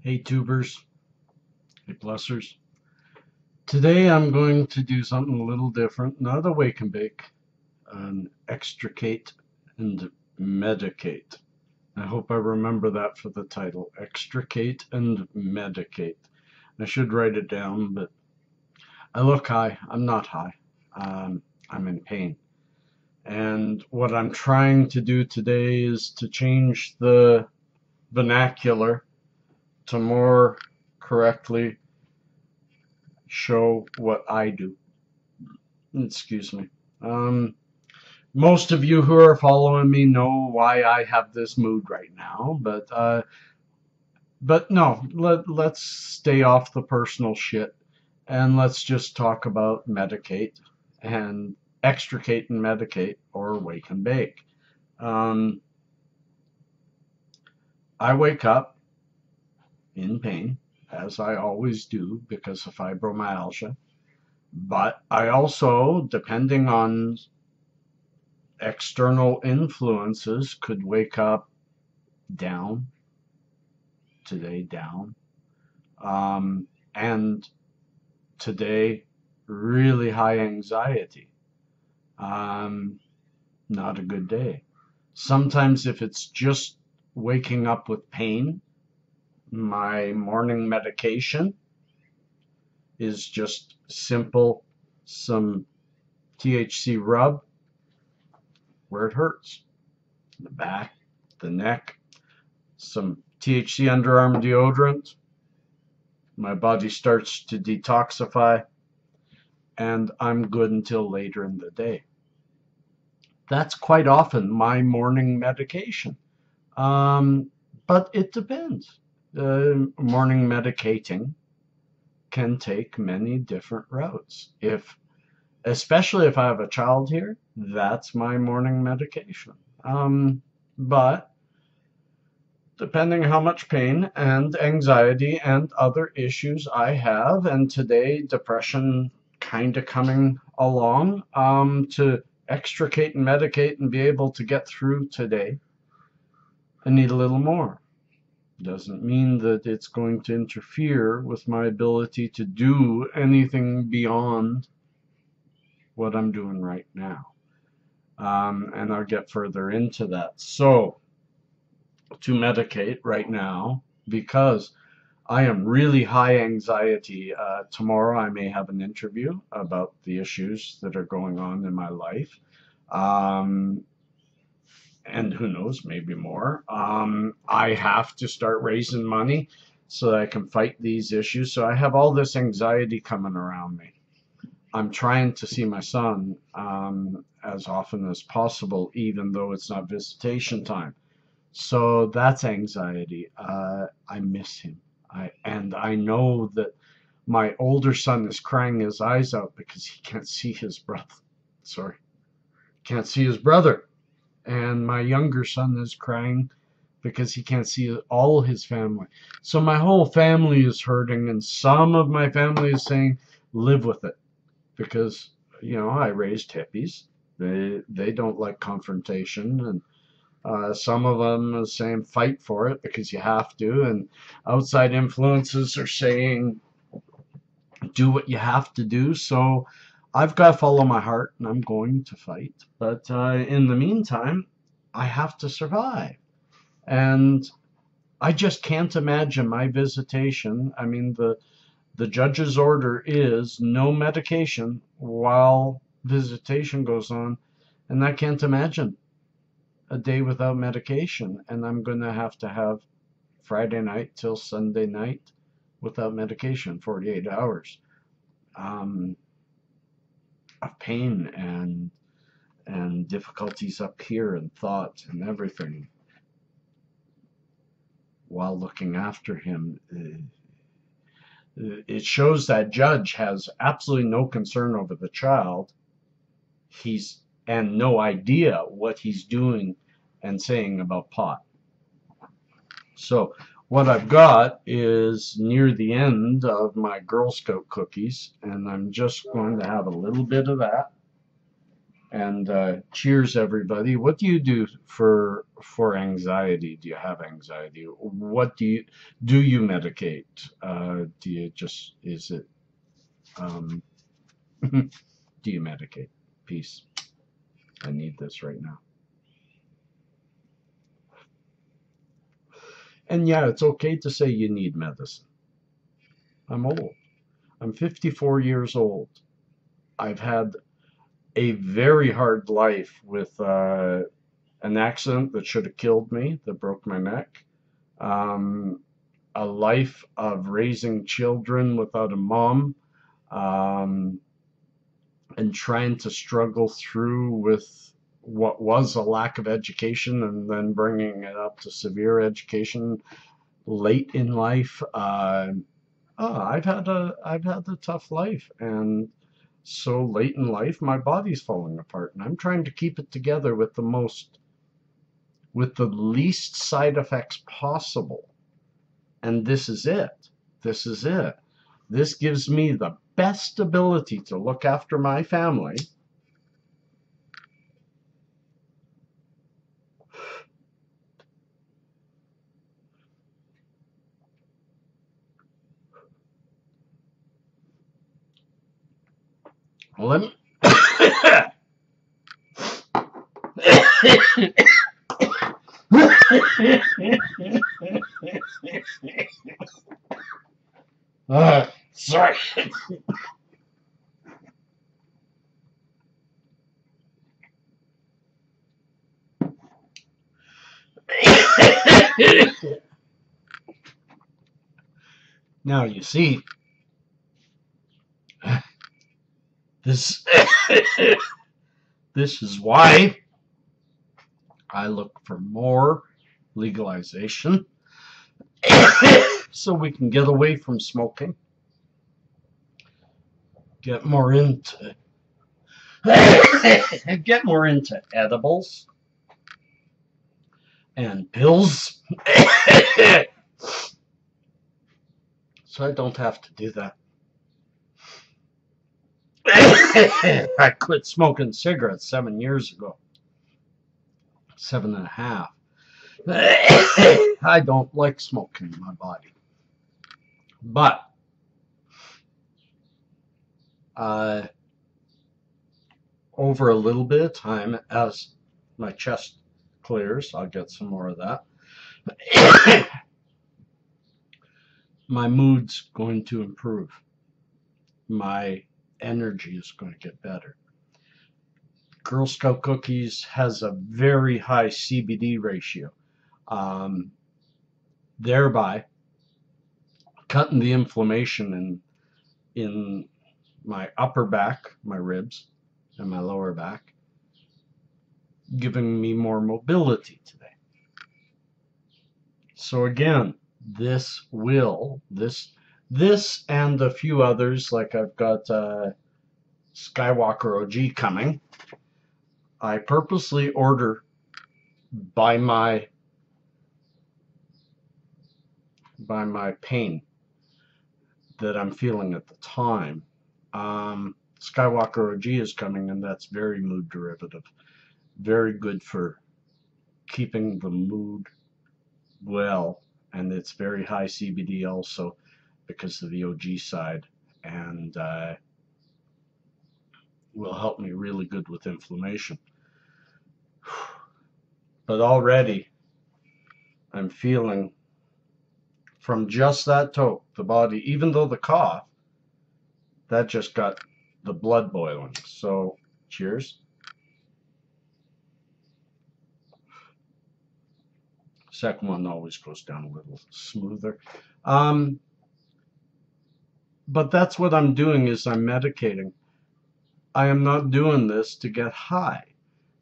Hey tubers, hey blessers. Today I'm going to do something a little different, not a wake and bake, an extricate and medicate. I hope I remember that for the title, extricate and medicate. I should write it down, but I look high. I'm not high. I'm in pain. And what I'm trying to do today is to change the vernacular to more correctly show what I do. Excuse me. Most of you who are following me know why I have this mood right now, but no, let's stay off the personal shit and let's just talk about Medicate and extricate and medicate, or wake and bake. I wake up in pain, as I always do, because of fibromyalgia, but I also, depending on external influences, could wake up down, today down, and today really high anxiety. Not a good day. Sometimes if it's just waking up with pain, my morning medication is just simple, some THC rub where it hurts, the back, the neck, some THC underarm deodorant. My body starts to detoxify and I'm good until later in the day. That's quite often my morning medication, but it depends. Morning medicating can take many different routes. Especially if I have a child here, that's my morning medication. But depending how much pain and anxiety and other issues I have, and today depression kind of coming along, to extricate and medicate and be able to get through today, I need a little more. Doesn't mean that it's going to interfere with my ability to do anything beyond what I'm doing right now. And I'll get further into that. So, to medicate right now, because I am really high anxiety. Tomorrow I may have an interview about the issues that are going on in my life. And who knows, maybe more. I have to start raising money so that I can fight these issues. So I have all this anxiety coming around me. I'm trying to see my son as often as possible, even though it's not visitation time. So that's anxiety. I miss him. And I know that my older son is crying his eyes out because he can't see his brother. Sorry. Can't see his brother. And my younger son is crying because he can't see all his family. So my whole family is hurting, and some of my family is saying, live with it. Because, you know, I raised hippies. They don't like confrontation. And some of them are saying, fight for it because you have to. And outside influences are saying, do what you have to do. So I've got to follow my heart, and I'm going to fight. But in the meantime, I have to survive. And I just can't imagine my visitation. I mean, the judge's order is no medication while visitation goes on. And I can't imagine a day without medication. And I'm going to have Friday night till Sunday night without medication, 48 hours. Of pain and difficulties up here and thought and everything while looking after him. It shows that judge has absolutely no concern over the child, and no idea what he's doing and saying about pot. So what I've got is near the end of my Girl Scout cookies, and I'm just going to have a little bit of that and cheers everybody. What do you do for anxiety? Do you have anxiety? What do you medicate? Do you just, is it do you medicate? Peace. I need this right now. And yeah, it's okay to say you need medicine. I'm old. I'm 54 years old. I've had a very hard life with an accident that should have killed me, that broke my neck. A life of raising children without a mom, and trying to struggle through with what was a lack of education and then bringing it up to severe education late in life. I've had a tough life, and so late in life my body's falling apart, and I'm trying to keep it together with the least side effects possible. And this is it. This is it. This gives me the best ability to look after my family . Let me sorry. Now you see. This is why I look for more legalization so we can get away from smoking, get more into edibles and pills, so I don't have to do that. I quit smoking cigarettes 7 years ago. 7 and a half. I don't like smoking in my body. But over a little bit of time, as my chest clears, I'll get some more of that. My mood's going to improve. My energy is going to get better. Girl Scout Cookies has a very high CBD ratio, thereby cutting the inflammation in my upper back, my ribs, and my lower back, giving me more mobility today. So again, this and a few others, like I've got Skywalker OG coming. I purposely order by my pain that I'm feeling at the time. Skywalker OG is coming, and that's very mood derivative. Very good for keeping the mood well, and it's very high CBD also, because of the OG side, and will help me really good with inflammation. But already I'm feeling from just that toke, the body, even though the cough, that just got the blood boiling. So cheers. Second one always goes down a little smoother. But that's what I'm doing, is I'm medicating. I am not doing this to get high.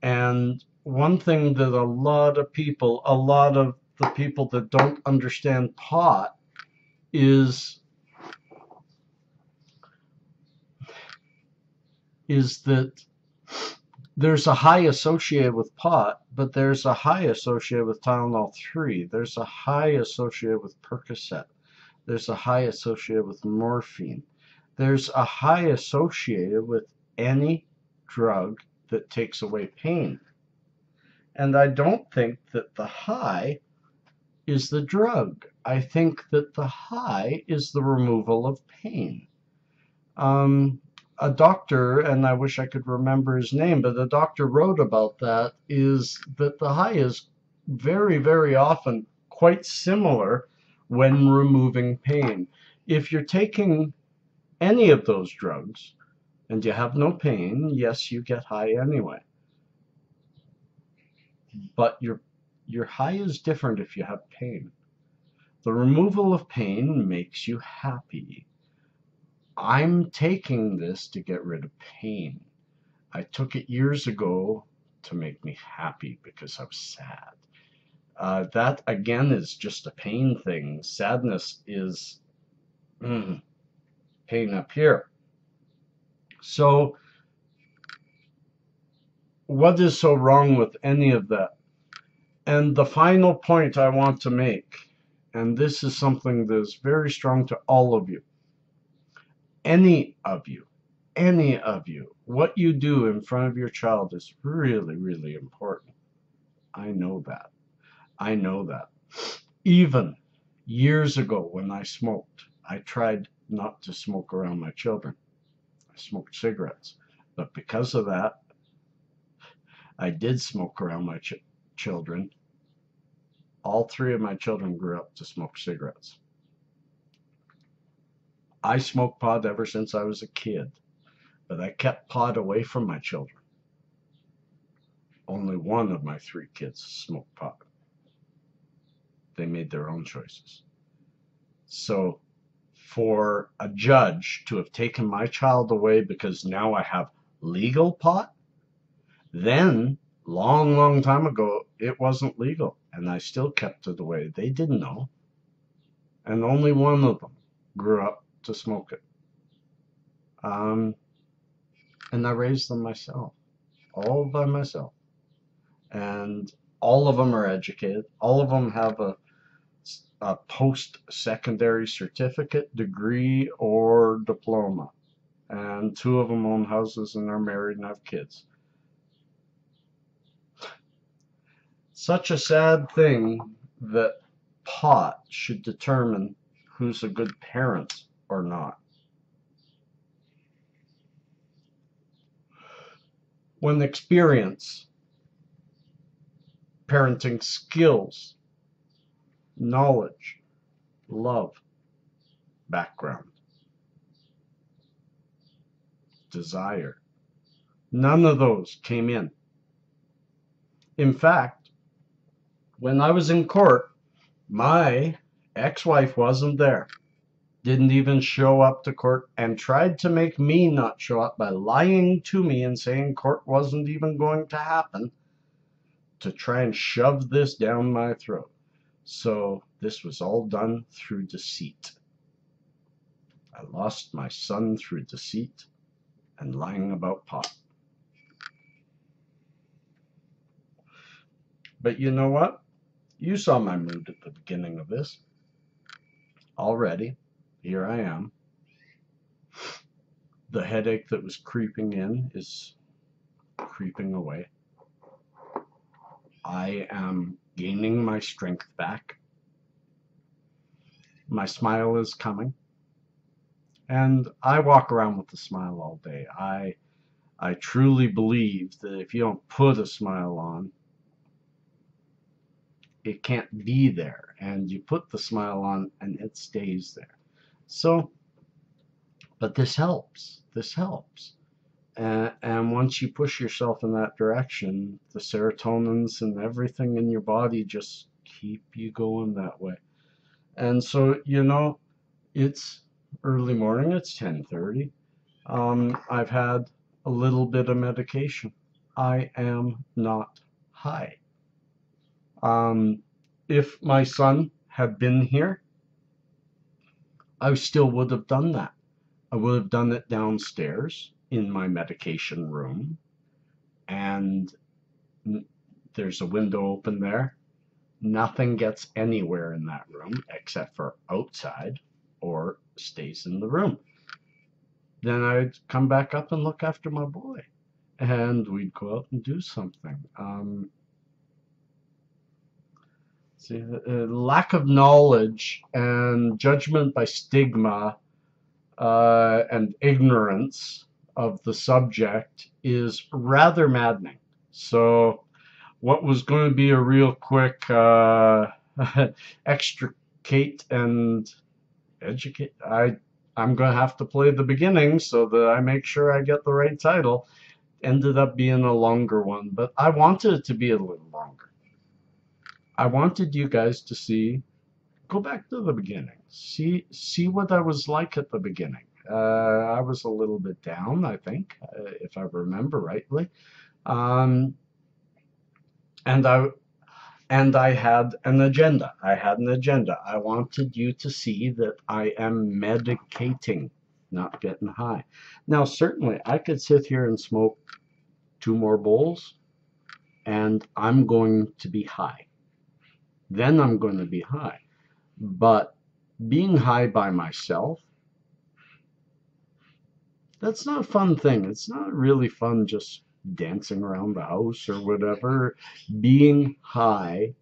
And one thing that a lot of the people that don't understand pot is that there's a high associated with pot, but there's a high associated with Tylenol 3. There's a high associated with Percocet. There's a high associated with morphine. There's a high associated with any drug that takes away pain. And I don't think that the high is the drug. I think that the high is the removal of pain. A doctor, and I wish I could remember his name, but the doctor wrote about that, is that the high is very, very often quite similar when removing pain. If you're taking any of those drugs and you have no pain, yes, you get high anyway. But your high is different if you have pain. The removal of pain makes you happy. I'm taking this to get rid of pain. I took it years ago to make me happy because I was sad. That, again, is just a pain thing. Sadness is pain up here. So what is so wrong with any of that? And the final point I want to make, and this is something that is very strong to all of you, any of you, what you do in front of your child is really, really important. I know that. I know that. Even years ago when I smoked, I tried not to smoke around my children. I smoked cigarettes, but because of that, I did smoke around my children. All three of my children grew up to smoke cigarettes. I smoked pot ever since I was a kid, but I kept pot away from my children. Only one of my three kids smoked pot. They made their own choices. So for a judge to have taken my child away because now I have legal pot, then long, long time ago, it wasn't legal, and I still kept it away. They didn't know, and only one of them grew up to smoke it. And I raised them myself, all by myself. And all of them are educated. All of them have a post-secondary certificate, degree, or diploma. And two of them own houses and are married and have kids. Such a sad thing that pot should determine who's a good parent or not. When experience, parenting skills, knowledge, love, background, desire, none of those came in. In fact, when I was in court, my ex-wife wasn't there, didn't even show up to court, and tried to make me not show up by lying to me and saying court wasn't even going to happen, to try and shove this down my throat. So this was all done through deceit. I lost my son through deceit and lying about pot. But you know what? You saw my mood at the beginning of this. Already, here I am. The headache that was creeping in is creeping away. I am gaining my strength back. My smile is coming. And I walk around with a smile all day. I truly believe that if you don't put a smile on, it can't be there, and you put the smile on and it stays there. So, but this helps. And once you push yourself in that direction, the serotonins and everything in your body just keep you going that way. And so, you know, it's early morning, it's 10:30. I've had a little bit of medication. I am not high. If my son had been here, I still would have done that. I would have done it downstairs in my medication room, and there's a window open there. Nothing gets anywhere in that room except for outside or stays in the room. Then I'd come back up and look after my boy. and we'd go out and do something. See, lack of knowledge and judgment by stigma and ignorance of the subject is rather maddening. So what was going to be a real quick extricate and educate, I'm going to have to play the beginning so that I make sure I get the right title. Ended up being a longer one, but I wanted it to be a little longer. I wanted you guys to see, go back to the beginning, see what I was like at the beginning. I was a little bit down, I think, if I remember rightly. And I had an agenda. I wanted you to see that I am medicating, not getting high. Now, certainly, I could sit here and smoke 2 more bowls, and I'm going to be high. Then I'm going to be high. But being high by myself, that's not a fun thing. It's not really fun just dancing around the house or whatever. Being high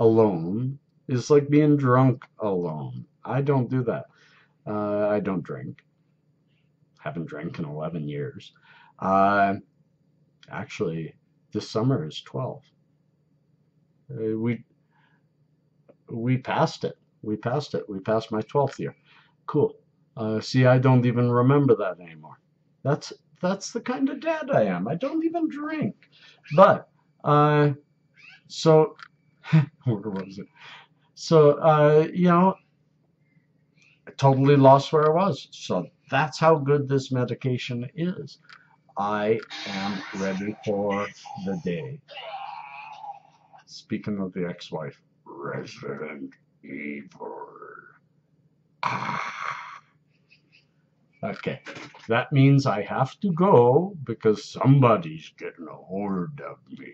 alone is like being drunk alone. I don't do that. I don't drink. Haven't drank in 11 years. Actually, this summer is 12. We passed it. We passed my 12th year. Cool. See, I don't even remember that anymore. That's the kind of dad I am. I don't even drink. But so where was it? So you know, I totally lost where I was. So that's how good this medication is. I am ready for the day. Speaking of the ex-wife, Resident Evil. Ah. Okay, that means I have to go because somebody's getting a hold of me.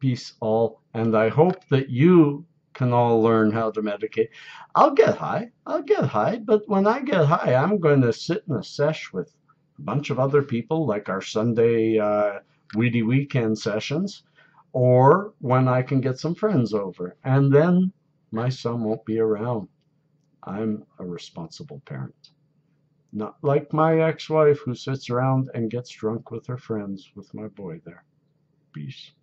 Peace all, and I hope that you can all learn how to medicate. I'll get high, but when I get high, I'm going to sit in a sesh with a bunch of other people, like our Sunday Weedy Weekend sessions, or when I can get some friends over, and then my son won't be around. I'm a responsible parent. Not like my ex-wife who sits around and gets drunk with her friends with my boy there. Peace.